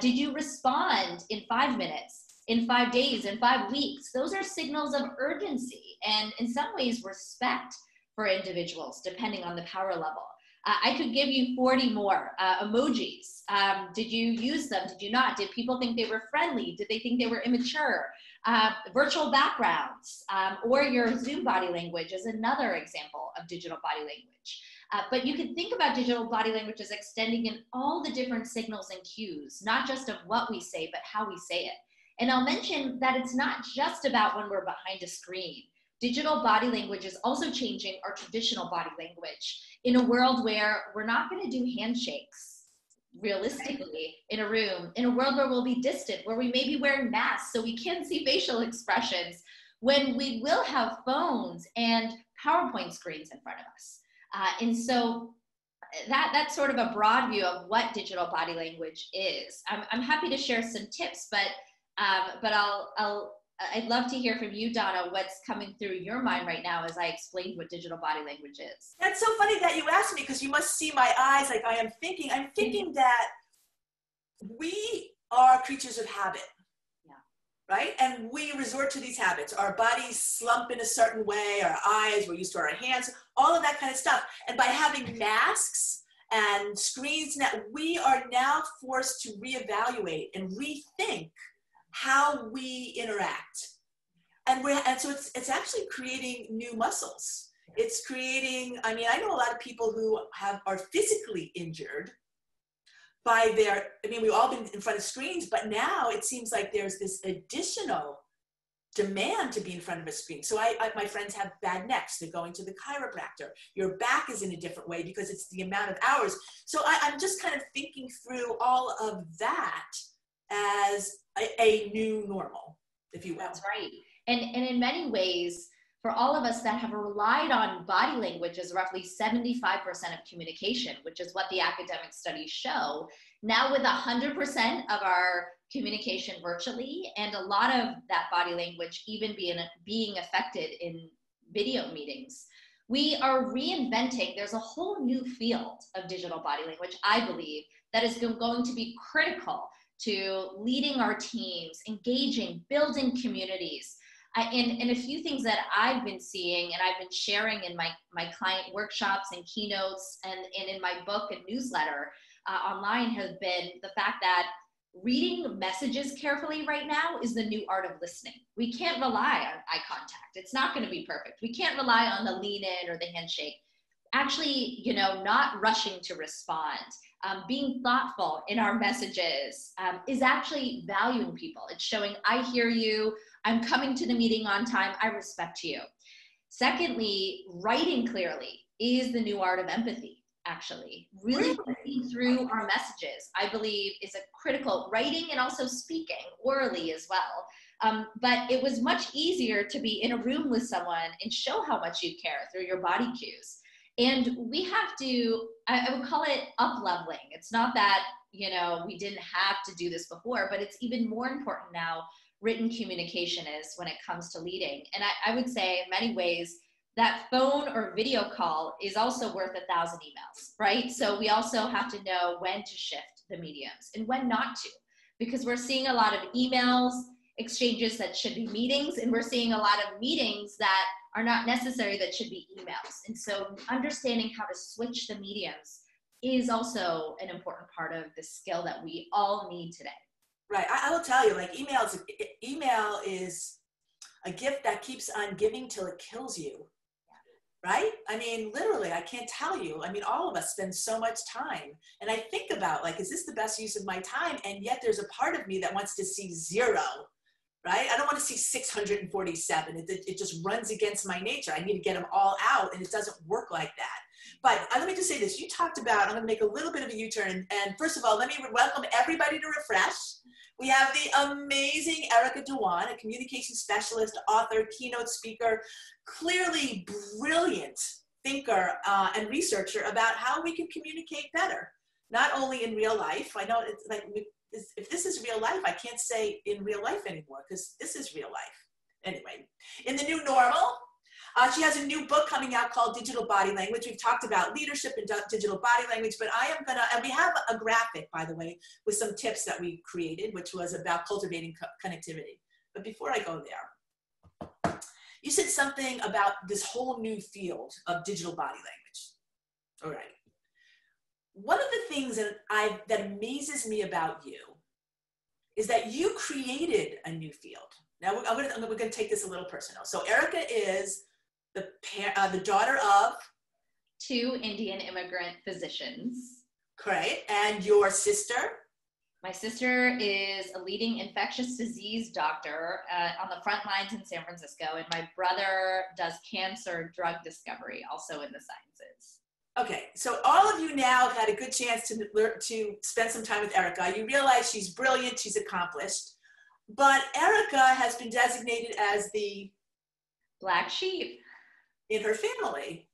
Did you respond in 5 minutes, in 5 days, in 5 weeks? Those are signals of urgency and in some ways respect for individuals, depending on the power level. I could give you 40 more emojis. Did you use them? Did you not? Did people think they were friendly? Did they think they were immature? Virtual backgrounds or your Zoom body language is another example of digital body language. But you can think about digital body language as extending in all the different signals and cues, not just of what we say, but how we say it. And I'll mention that it's not just about when we're behind a screen. Digital body language is also changing our traditional body language in a world where we're not going to do handshakes realistically in a room, in a world where we'll be distant, where we may be wearing masks so we can see facial expressions, when we will have phones and PowerPoint screens in front of us. And so that's sort of a broad view of what digital body language is. I'm happy to share some tips, but I'll I'd love to hear from you, Donna, what's coming through your mind right now as I explained what digital body language is. That's so funny that you asked me, because you must see my eyes like I am thinking. I'm thinking that we are creatures of habit, right? And we resort to these habits. Our bodies slump in a certain way, our eyes, we're used to our hands, all of that kind of stuff. And by having masks and screens, now, we are now forced to reevaluate and rethink how we interact. And so it's actually creating new muscles. It's creating, I mean, I know a lot of people who are physically injured by their, I mean, we've all been in front of screens, but now it seems like there's this additional demand to be in front of a screen. So my friends have bad necks, they're going to the chiropractor. Your back is in a different way because it's the amount of hours. So I'm just kind of thinking through all of that as a new normal, if you will. That's right. And in many ways, for all of us that have relied on body language as roughly 75% of communication, which is what the academic studies show, now with 100% of our communication virtually, and a lot of that body language even being affected in video meetings, we are reinventing. There's a whole new field of digital body language, I believe, that is going to be critical to leading our teams, engaging, building communities. And a few things that I've been seeing and I've been sharing in my client workshops and keynotes and in my book and newsletter online have been the fact that reading messages carefully right now is the new art of listening. We can't rely on eye contact. It's not going to be perfect. We can't rely on the lean in or the handshake. Actually, you know, not rushing to respond, being thoughtful in our messages is actually valuing people. It's showing, I hear you, I'm coming to the meeting on time, I respect you. Secondly, writing clearly is the new art of empathy, actually. Really thinking through our messages, I believe, is a critical, writing and also speaking orally as well. But it was much easier to be in a room with someone and show how much you care through your body cues. And we have to, I would call it up-leveling. It's not that, you know, we didn't have to do this before, but it's even more important now, written communication is when it comes to leading. And I would say in many ways, that phone or video call is also worth 1,000 emails, right? So we also have to know when to shift the mediums and when not to, because we're seeing a lot of emails, exchanges that should be meetings, and we're seeing a lot of meetings that are not necessary that should be emails. And so understanding how to switch the mediums is also an important part of the skill that we all need today. Right, I will tell you, like email is a gift that keeps on giving till it kills you, right? I mean, literally, I can't tell you. I mean, all of us spend so much time. And I think about, like, is this the best use of my time? And yet there's a part of me that wants to see zero, right? I don't want to see 647. It just runs against my nature. I need to get them all out, and it doesn't work like that. But let me just say this. You talked about, I'm going to make a little bit of a U-turn. And first of all, let me welcome everybody to Refresh. We have the amazing Erica Dhawan, a communication specialist, author, keynote speaker, clearly brilliant thinker and researcher about how we can communicate better, not only in real life. I know it's like, if this is real life, I can't say in real life anymore because this is real life. Anyway, in the new normal, she has a new book coming out called Digital Body Language. We've talked about leadership and digital body language, but I am gonna, and we have a graphic, by the way, with some tips that we created, which was about cultivating connectivity. But before I go there, you said something about this whole new field of digital body language. All right. One of the things that amazes me about you is that you created a new field. Now, we're gonna take this a little personal. So Erica is the daughter of two Indian immigrant physicians. Great. And your sister? My sister is a leading infectious disease doctor on the front lines in San Francisco. And my brother does cancer drug discovery, also in the sciences. Okay, so all of you now have had a good chance to spend some time with Erica. You realize she's brilliant, she's accomplished. But Erica has been designated as the black sheep in her family.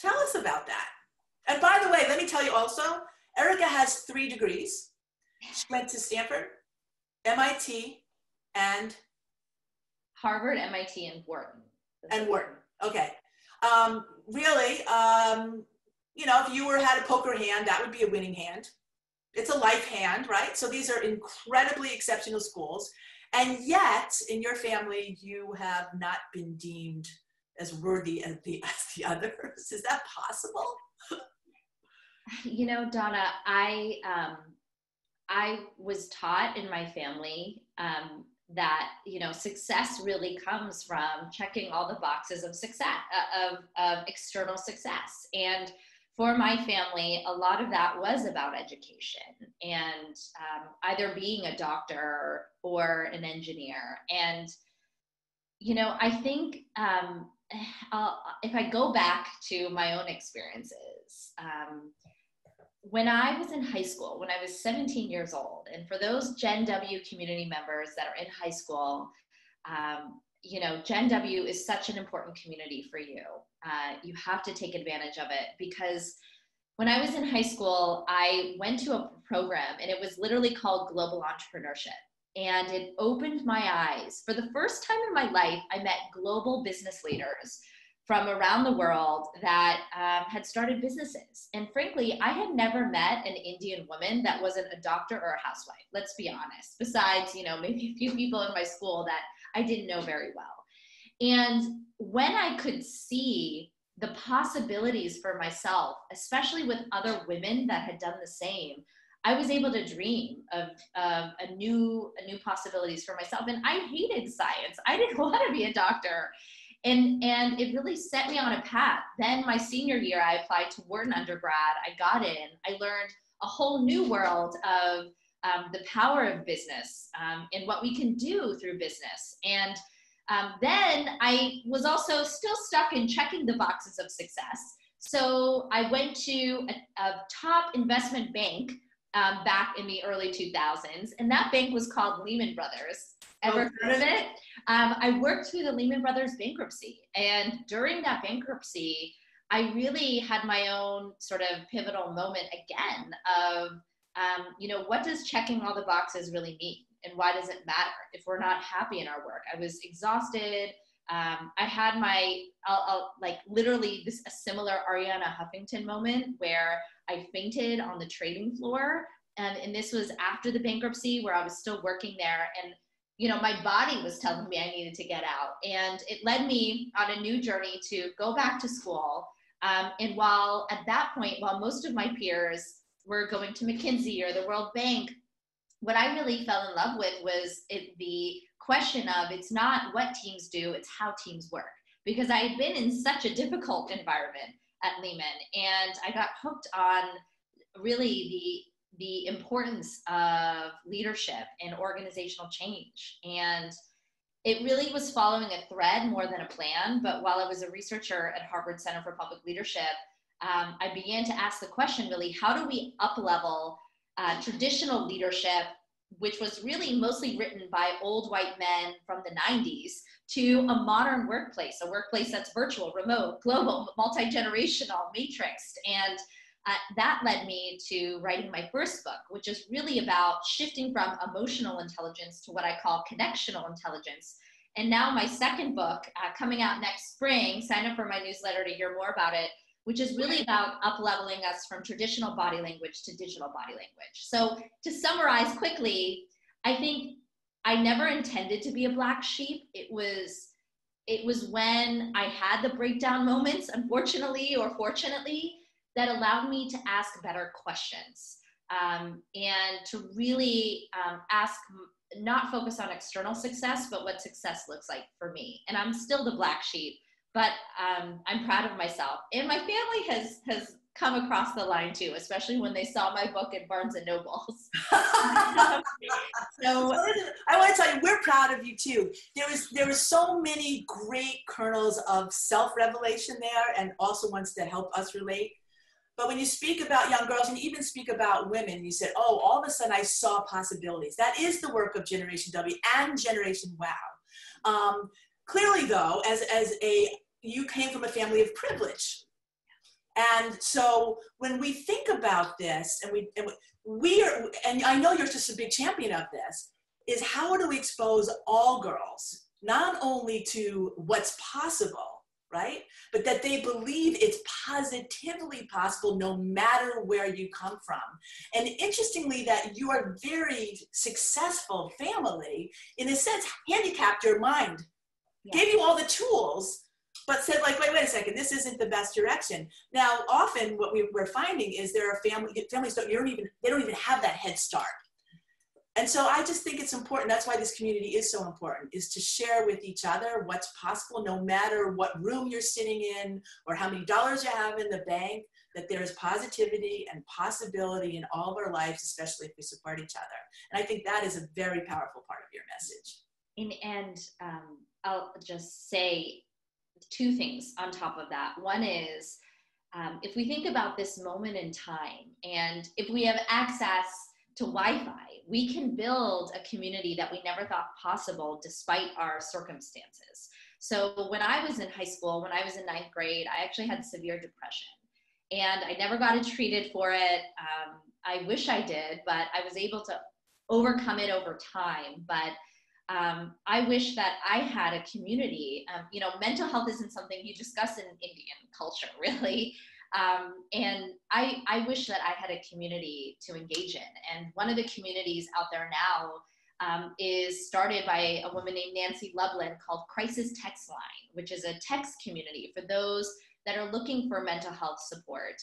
Tell us about that. And by the way, let me tell you also, Erica has 3 degrees. She went to Stanford, MIT, and Harvard, MIT, and Wharton. And Wharton, okay. Really, you know, if you had a poker hand, that would be a winning hand. It's a life hand, right? So these are incredibly exceptional schools. And yet, in your family, you have not been deemed as worthy as the others. Is that possible? You know, Donna, I was taught in my family that, you know, success really comes from checking all the boxes of success, of external success. And for my family, a lot of that was about education and either being a doctor or an engineer. And, you know, I think if I go back to my own experiences, when I was in high school, when I was 17 years old, and for those Gen W community members that are in high school, you know, Gen W is such an important community for you. You have to take advantage of it, because when I was in high school, I went to a program and it was literally called Global Entrepreneurship. And it opened my eyes. For the first time in my life, I met global business leaders from around the world that had started businesses. And frankly, I had never met an Indian woman that wasn't a doctor or a housewife, let's be honest, besides, you know, maybe a few people in my school that I didn't know very well. And when I could see the possibilities for myself, especially with other women that had done the same, I was able to dream of new possibilities for myself. And I hated science. I didn't want to be a doctor. And it really set me on a path. Then my senior year, I applied to Wharton undergrad. I got in. I learned a whole new world of the power of business and what we can do through business. And then I was also still stuck in checking the boxes of success. So I went to a top investment bank back in the early 2000s. And that bank was called Lehman Brothers. Ever heard of it? I worked through the Lehman Brothers bankruptcy. And during that bankruptcy, I really had my own sort of pivotal moment again of, you know, what does checking all the boxes really mean? And why does it matter if we're not happy in our work? I was exhausted. I had my, like literally this, a similar Ariana Huffington moment where I fainted on the trading floor. And this was after the bankruptcy where I was still working there. And, you know, my body was telling me I needed to get out. And it led me on a new journey to go back to school. And while at that point, while most of my peers were going to McKinsey or the World Bank, what I really fell in love with was the question of, it's not what teams do, it's how teams work. Because I had been in such a difficult environment at Lehman, and I got hooked on really the importance of leadership and organizational change. And it really was following a thread more than a plan. But while I was a researcher at Harvard Center for Public Leadership, I began to ask the question, really, how do we up-level traditional leadership, which was really mostly written by old white men from the 90s, to a modern workplace, a workplace that's virtual, remote, global, multi-generational, matrixed. And that led me to writing my first book, which is really about shifting from emotional intelligence to what I call connectional intelligence. And now my second book, coming out next spring, sign up for my newsletter to hear more about it, which is really about up-leveling us from traditional body language to digital body language. So to summarize quickly, I think I never intended to be a black sheep. It was when I had the breakdown moments, unfortunately or fortunately, that allowed me to ask better questions and to really ask, not focus on external success, but what success looks like for me. And I'm still the black sheep. But I'm proud of myself. And my family has come across the line too, especially when they saw my book at Barnes & Noble. So I want to tell you, we're proud of you too. There were so many great kernels of self-revelation there and also ones that help us relate. But when you speak about young girls and even speak about women, you said, oh, all of a sudden I saw possibilities. That is the work of Generation W and Generation Wow. Clearly though, you came from a family of privilege. And so when we think about this, and I know you're just a big champion of this, is how do we expose all girls not only to what's possible, right? But that they believe it's positively possible no matter where you come from. And interestingly, that your very successful family, in a sense, handicapped your mind, gave you all the tools, but said like, wait a second, this isn't the best direction. Now, often what we're finding is there are families don't even have that head start. And so I just think it's important. That's why this community is so important, is to share with each other what's possible, no matter what room you're sitting in or how many dollars you have in the bank, that there is positivity and possibility in all of our lives, especially if we support each other. And I think that is a very powerful part of your message. And I'll just say two things on top of that. One is, if we think about this moment in time, and if we have access to Wi-Fi, we can build a community that we never thought possible despite our circumstances. So when I was in high school, when I was in 9th grade, I actually had severe depression. And I never got treated for it. I wish I did, but I was able to overcome it over time. But I wish that I had a community. You know, mental health isn't something you discuss in Indian culture, really. And I wish that I had a community to engage in. And one of the communities out there now is started by a woman named Nancy Lublin called Crisis Text Line, which is a text community for those that are looking for mental health support.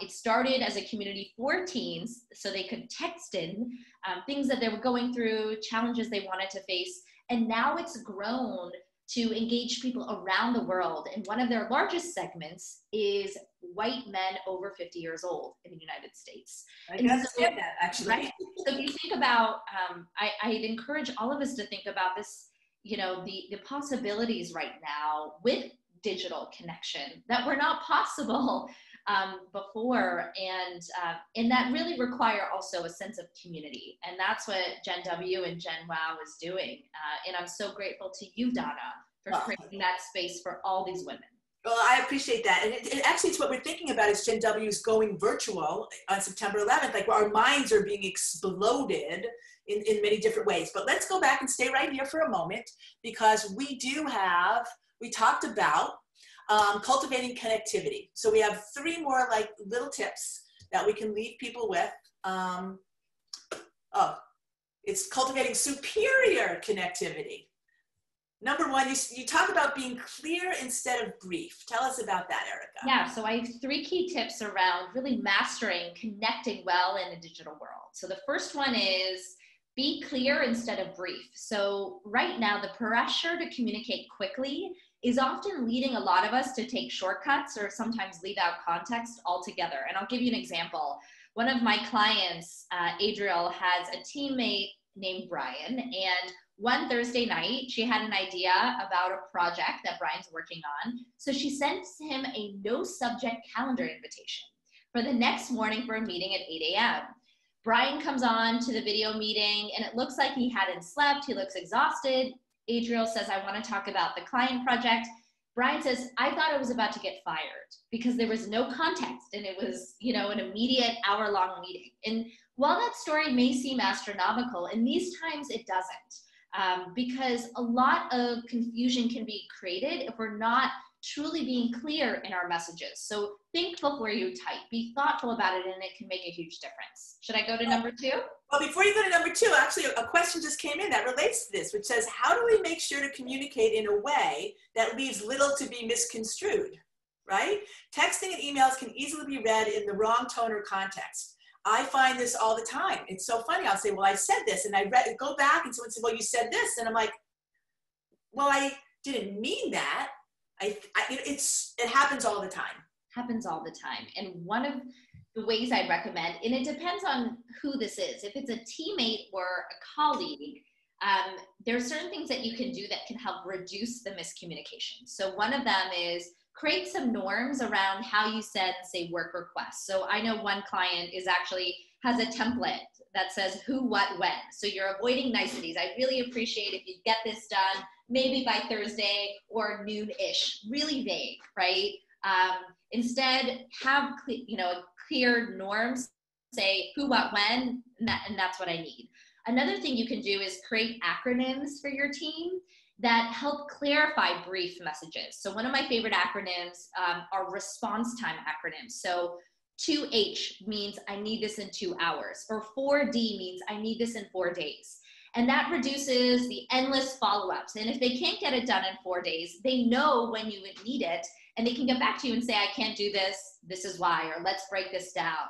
It started as a community for teens, so they could text in things that they were going through, challenges they wanted to face. And now it's grown to engage people around the world. And one of their largest segments is white men over 50 years old in the United States. I can understand that, actually. Right? So if you think about, I'd encourage all of us to think about this, you know, the possibilities right now with digital connection that were not possible before. And that really require also a sense of community. And that's what Gen W and Gen Wow is doing. And I'm so grateful to you, Donna, for creating that space for all these women. Well, I appreciate that. And actually, it's what we're thinking about is Gen W is going virtual on September 11th. Like, our minds are being exploded in many different ways. But let's go back and stay right here for a moment, because we do have, we talked about cultivating connectivity. So we have three more like little tips that we can leave people with. It's cultivating superior connectivity. Number one, you talk about being clear instead of brief. Tell us about that, Erica. Yeah, so I have three key tips around really mastering connecting well in a digital world. So the first one is be clear instead of brief. So right now, the pressure to communicate quickly is often leading a lot of us to take shortcuts or sometimes leave out context altogether. And I'll give you an example. One of my clients, Adriel, has a teammate named Brian. And one Thursday night, she had an idea about a project that Brian's working on. So she sends him a no subject calendar invitation for the next morning for a meeting at 8 a.m. Brian comes on to the video meeting, and it looks like he hadn't slept. He looks exhausted. Adriel says, I want to talk about the client project. Brian says, I thought I was about to get fired because there was no context, and it was, you know, an immediate hour-long meeting. And while that story may seem astronomical, in these times it doesn't, because a lot of confusion can be created if we're not truly being clear in our messages. So think before you type, be thoughtful about it, and it can make a huge difference. Should I go to number two? Well, before you go to number two, actually a question just came in that relates to this, which says, how do we make sure to communicate in a way that leaves little to be misconstrued, right? Texting and emails can easily be read in the wrong tone or context. I find this all the time. It's so funny. I'll say, well, I said this, and I read it, go back, and someone said, well, you said this. And I'm like, well, I didn't mean that. It happens all the time. Happens all the time. And one of the ways I'd recommend, and it depends on who this is. If it's a teammate or a colleague, there are certain things that you can do that can help reduce the miscommunication. So one of them is create some norms around how you send, say, work requests. So I know one client is actually has a template that says who, what, when. So you're avoiding niceties. I really appreciate if you get this done maybe by Thursday or noon-ish, really vague, right? Instead, have clear norms, say who, what, when, and that's what I need. Another thing you can do is create acronyms for your team. that help clarify brief messages. So one of my favorite acronyms are response time acronyms. So 2H means I need this in 2 hours, or 4D means I need this in 4 days. And that reduces the endless follow-ups. And if they can't get it done in 4 days, they know when you would need it, and they can get back to you and say, I can't do this, this is why, or let's break this down.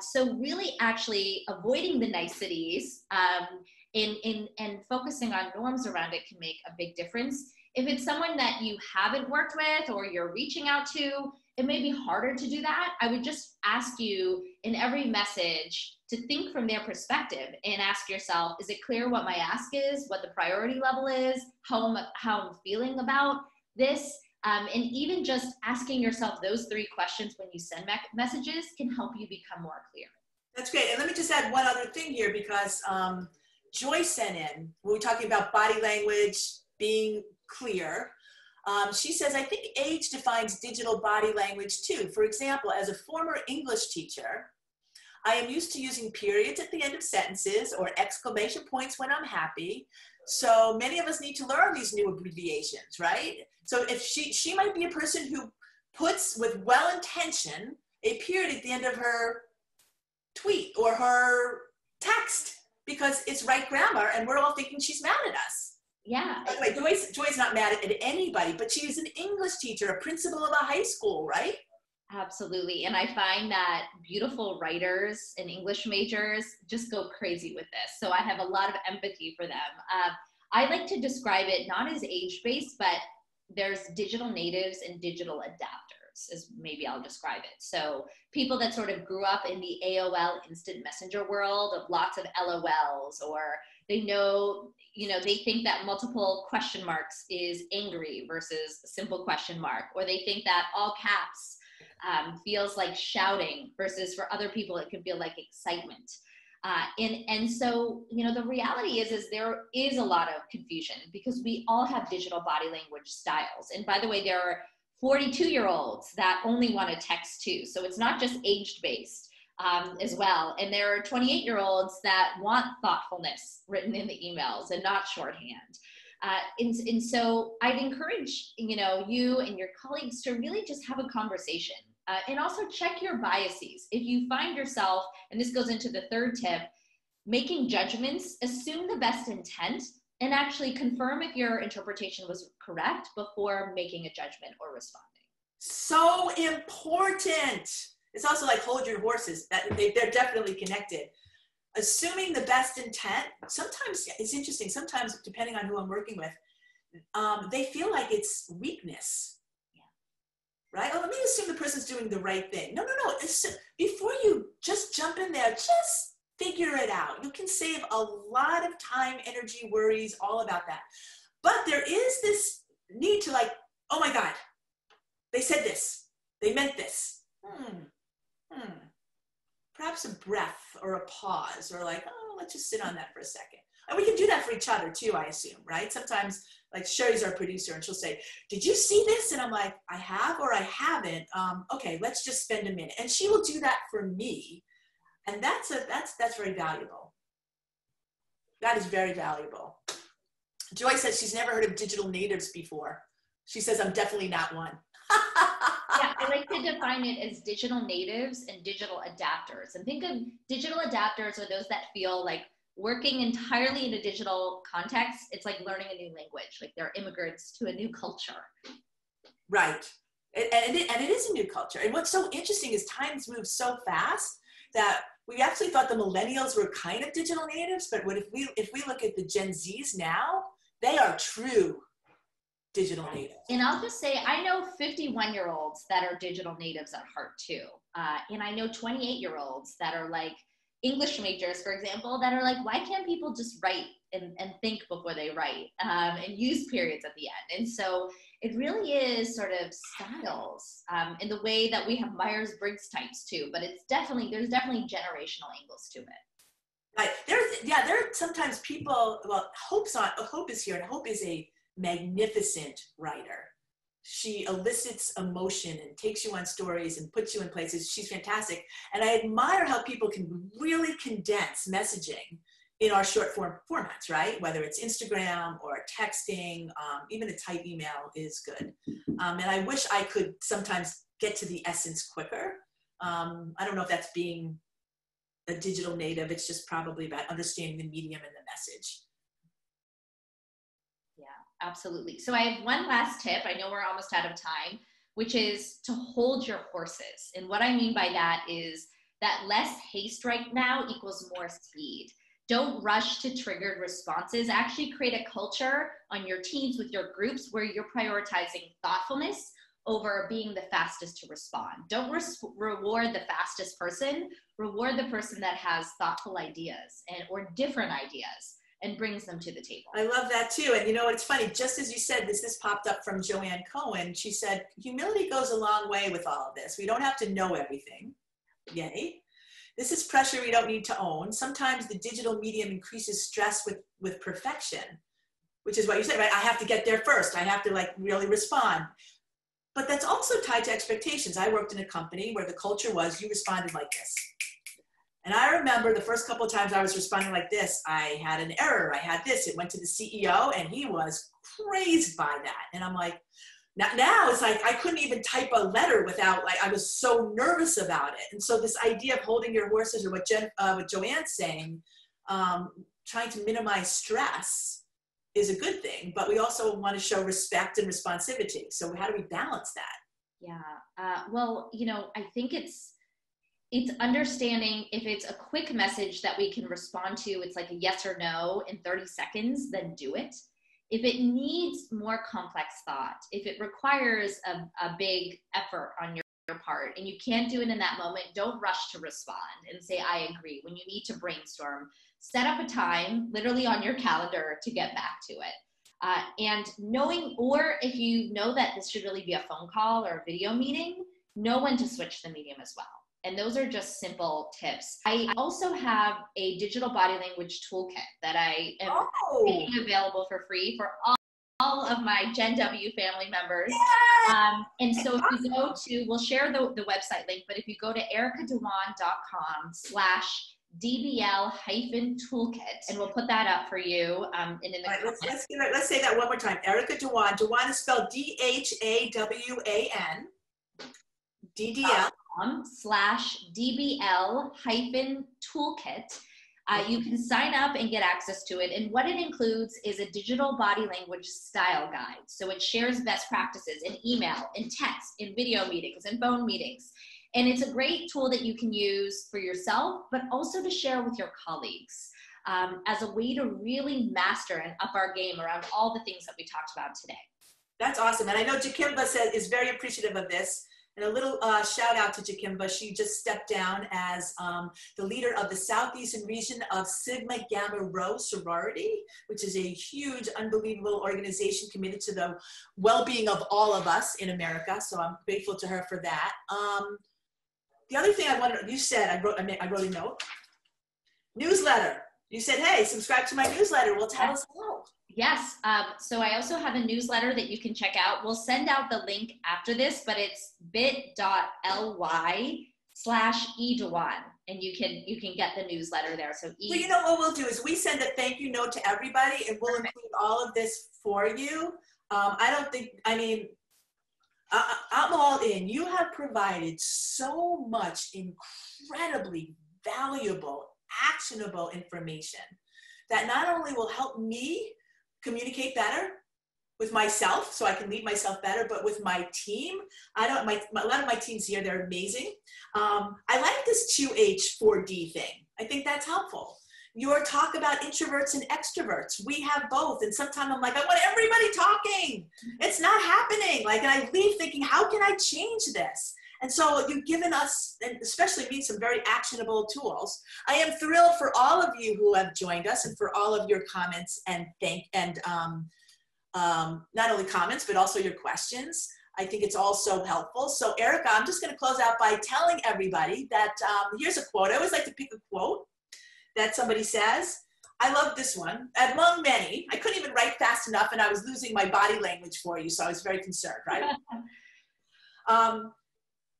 So really actually avoiding the niceties and focusing on norms around it can make a big difference. If it's someone that you haven't worked with or you're reaching out to, it may be harder to do that. I would just ask you in every message to think from their perspective and ask yourself, is it clear what my ask is, what the priority level is, how I'm feeling about this? And even just asking yourself those three questions when you send messages can help you become more clear. That's great. And let me just add one other thing here, because Joy sent in, when we're talking about body language being clear, she says, I think age defines digital body language too. For example, as a former English teacher, I am used to using periods at the end of sentences or exclamation points when I'm happy. So many of us need to learn these new abbreviations, right? So if she might be a person who puts with well intention a period at the end of her tweet or her text because it's right grammar and we're all thinking she's mad at us. Yeah. By the way, Joy's not mad at anybody, but she is an English teacher, a principal of a high school, right? Absolutely. And I find that beautiful writers and English majors just go crazy with this. So I have a lot of empathy for them. I like to describe it not as age-based, but there's digital natives and digital adapters, is maybe I'll describe it. So people that sort of grew up in the AOL instant messenger world of lots of LOLs, or they know, you know, they think that multiple question marks is angry versus a simple question mark, or they think that all caps feels like shouting versus for other people it can feel like excitement. And so, you know, the reality is there is a lot of confusion because we all have digital body language styles. And by the way, there are 42-year-olds that only want to text too. So it's not just age-based as well. And there are 28-year-olds that want thoughtfulness written in the emails and not shorthand. And so I'd encourage, you know, you and your colleagues to really just have a conversation and also check your biases. If you find yourself, and this goes into the third tip, making judgments, assume the best intent and actually confirm if your interpretation was correct before making a judgment or responding. So important. It's also like hold your horses, that they're definitely connected. Assuming the best intent, sometimes it's interesting, sometimes depending on who I'm working with, they feel like it's weakness, yeah. Right? Oh, let me assume the person's doing the right thing. No, no, no, before you just jump in there, just figure it out. You can save a lot of time, energy, worries, all about that. But there is this need to like, oh my God, they said this, they meant this. Perhaps a breath or a pause or like, oh, let's just sit on that for a second. And we can do that for each other too, I assume, right? Sometimes like Sheri's our producer and she'll say, did you see this? And I'm like, I have or I haven't. Okay, let's just spend a minute. And she will do that for me. And that's very valuable. That is very valuable. Joy says she's never heard of digital natives before. She says, I'm definitely not one. Yeah, I like to define it as digital natives and digital adapters. And think of digital adapters are those that feel like working entirely in a digital context. It's like learning a new language, like they're immigrants to a new culture. Right. And it is a new culture. And what's so interesting is times move so fast that we actually thought the millennials were kind of digital natives. But what if we look at the Gen Zs now, they are true digital natives. And I'll just say, I know 51-year-olds that are digital natives at heart too. And I know 28-year-olds that are like English majors, for example, that are like, why can't people just write and think before they write and use periods at the end? And so it really is sort of styles in the way that we have Myers-Briggs types too, but it's definitely, there's definitely generational angles to it. Right. There are sometimes people, well, Hope is here, and Hope is a magnificent writer. She elicits emotion and takes you on stories and puts you in places. She's fantastic. And I admire how people can really condense messaging in our short form formats, right? Whether it's Instagram or texting, even a type email is good. And I wish I could sometimes get to the essence quicker. I don't know if that's being a digital native. It's just probably about understanding the medium and the message. Yeah, absolutely. So I have one last tip. I know we're almost out of time, which is to hold your horses. And what I mean by that is that less haste right now equals more speed. Don't rush to triggered responses. Actually create a culture on your teams with your groups where you're prioritizing thoughtfulness over being the fastest to respond. Don't reward the fastest person, reward the person that has thoughtful ideas and or different ideas and brings them to the table. I love that too. And you know, it's funny, just as you said, this popped up from Joanne Cohen. She said, humility goes a long way with all of this. We don't have to know everything, yay. This is pressure we don't need to own. Sometimes the digital medium increases stress with perfection, which is what you said, right? I have to get there first. I have to like really respond. But that's also tied to expectations. I worked in a company where the culture was you responded like this. And I remember the first couple of times I was responding like this, I had an error, I had this, it went to the CEO and he was crazed by that. And I'm like, now it's like I couldn't even type a letter without, like, I was so nervous about it. And so this idea of holding your horses, or what Joanne's saying, trying to minimize stress is a good thing, but we also want to show respect and responsivity. So how do we balance that? Yeah, well, you know, I think it's understanding if it's a quick message that we can respond to, it's like a yes or no in 30 seconds, then do it. If it needs more complex thought, if it requires a big effort on your part and you can't do it in that moment, don't rush to respond and say, I agree. When you need to brainstorm, set up a time literally on your calendar to get back to it. And knowing, or if you know that this should really be a phone call or a video meeting, know when to switch the medium as well. And those are just simple tips. I also have a digital body language toolkit that I am making available for free for all of my Gen W family members. Yes! And so if you go to, we'll share the website link, but if you go to ericadhawan.com/dbl-toolkit, and we'll put that up for you. And in the let's say that one more time. Erica Dhawan. Dhawan is spelled DHAWAN. DDL.com/dbl-toolkit. You can sign up and get access to it. And what it includes is a digital body language style guide. So it shares best practices in email, in text, in video meetings, and phone meetings. And it's a great tool that you can use for yourself, but also to share with your colleagues as a way to really master and up our game around all the things that we talked about today. That's awesome. And I know Jakimba is very appreciative of this. And a little shout out to Jakimba. She just stepped down as the leader of the Southeastern region of Sigma Gamma Rho sorority, which is a huge, unbelievable organization committed to the well-being of all of us in America. So I'm grateful to her for that. The other thing I wanted, you said, I wrote a note, newsletter. You said, hey, subscribe to my newsletter. Well, tell us how. Yes, so I also have a newsletter that you can check out. We'll send out the link after this, but it's bit.ly/edhawan, and you can get the newsletter there. So, so you know what we'll do is we send a thank you note to everybody, and we'll include all of this for you. I'm all in. You have provided so much incredibly valuable, actionable information that not only will help me communicate better with myself so I can lead myself better, but with my team. A lot of my teams here, they're amazing. I like this 2H4D thing. I think that's helpful. Your talk about introverts and extroverts. We have both. And sometimes I'm like, I want everybody talking. It's not happening. Like, and I leave thinking, how can I change this? And so you've given us, and especially me, some very actionable tools. I am thrilled for all of you who have joined us and for all of your comments and not only comments, but also your questions. I think it's all so helpful. So Erica, I'm just gonna close out by telling everybody that here's a quote. I always like to pick a quote that somebody says. I love this one, among many. I couldn't even write fast enough and I was losing my body language for you, so I was very concerned, right?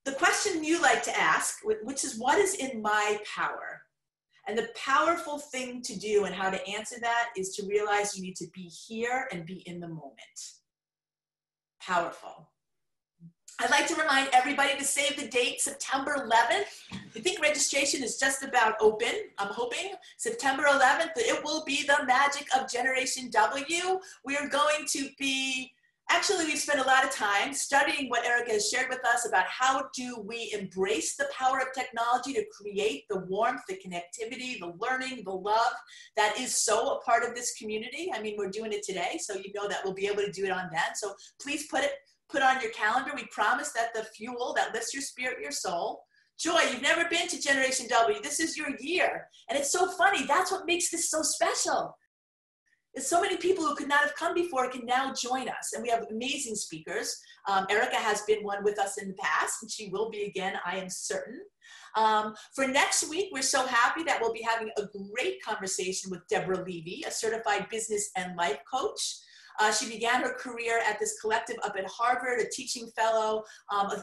The question you like to ask, which is, what is in my power? And the powerful thing to do and how to answer that is to realize you need to be here and be in the moment. Powerful. I'd like to remind everybody to save the date, September 11th. I think registration is just about open, I'm hoping. September 11th, it will be the magic of Generation W. We are going to be, actually we've spent a lot of time studying what Erica has shared with us about how do we embrace the power of technology to create the warmth, the connectivity, the learning, the love that is so a part of this community. I mean, we're doing it today, so you know that we'll be able to do it on that. So please put on your calendar. We promise that the fuel that lifts your spirit, your soul. Joy, you've never been to Generation W. This is your year. And it's so funny. That's what makes this so special. There's so many people who could not have come before can now join us. And we have amazing speakers. Erica has been one with us in the past, and she will be again, I am certain. For next week, we're so happy that we'll be having a great conversation with Deborah Levy, a certified business and life coach. She began her career at this collective up at Harvard, a teaching fellow,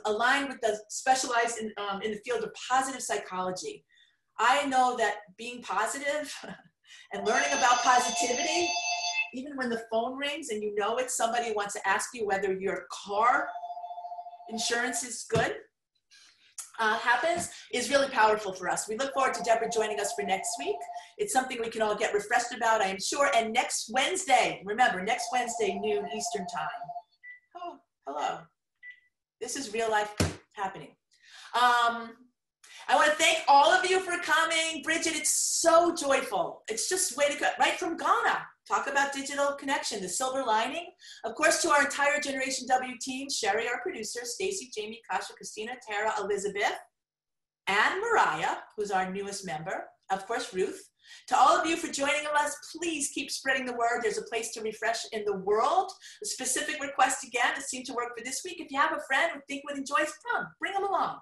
aligned with the specialized in the field of positive psychology. I know that being positive and learning about positivity, even when the phone rings and you know it's somebody who wants to ask you whether your car insurance is good, happens, is really powerful for us. We look forward to Deborah joining us for next week. It's something we can all get refreshed about, I am sure. And next Wednesday, remember, next Wednesday, noon Eastern time. Oh, hello. This is real life happening. I want to thank all of you for coming. Bridget, it's so joyful. It's just way to go, right from Ghana. Talk about digital connection, the silver lining. Of course, to our entire Generation W team, Sherry, our producer, Stacy, Jamie, Kasha, Christina, Tara, Elizabeth, and Mariah, who's our newest member. Of course, Ruth. To all of you for joining us, please keep spreading the word. There's a place to refresh in the world. A specific request again that seemed to work for this week. If you have a friend who think would enjoy STEM, bring them along.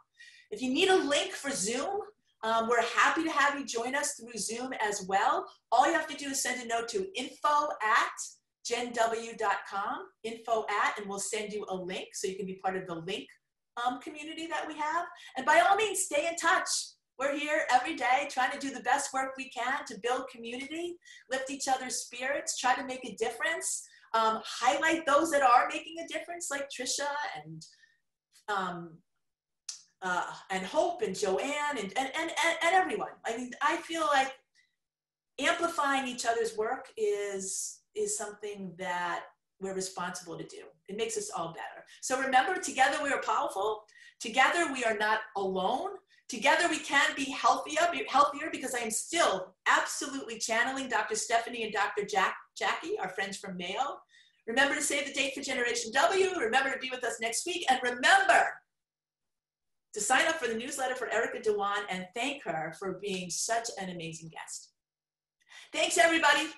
If you need a link for Zoom, we're happy to have you join us through Zoom as well. All you have to do is send a note to info@genw.com, and we'll send you a link so you can be part of the link community that we have. And by all means, stay in touch. We're here every day trying to do the best work we can to build community, lift each other's spirits, try to make a difference, highlight those that are making a difference like Trisha and Hope and Joanne and everyone. I mean, I feel like amplifying each other's work is something that we're responsible to do. It makes us all better. So remember, together we are powerful. Together we are not alone. Together we can be healthier because I am still absolutely channeling Dr. Stephanie and Dr. Jackie, our friends from Mayo. Remember to save the date for Generation W. Remember to be with us next week. And remember to sign up for the newsletter for Erica Dhawan and thank her for being such an amazing guest. Thanks, everybody.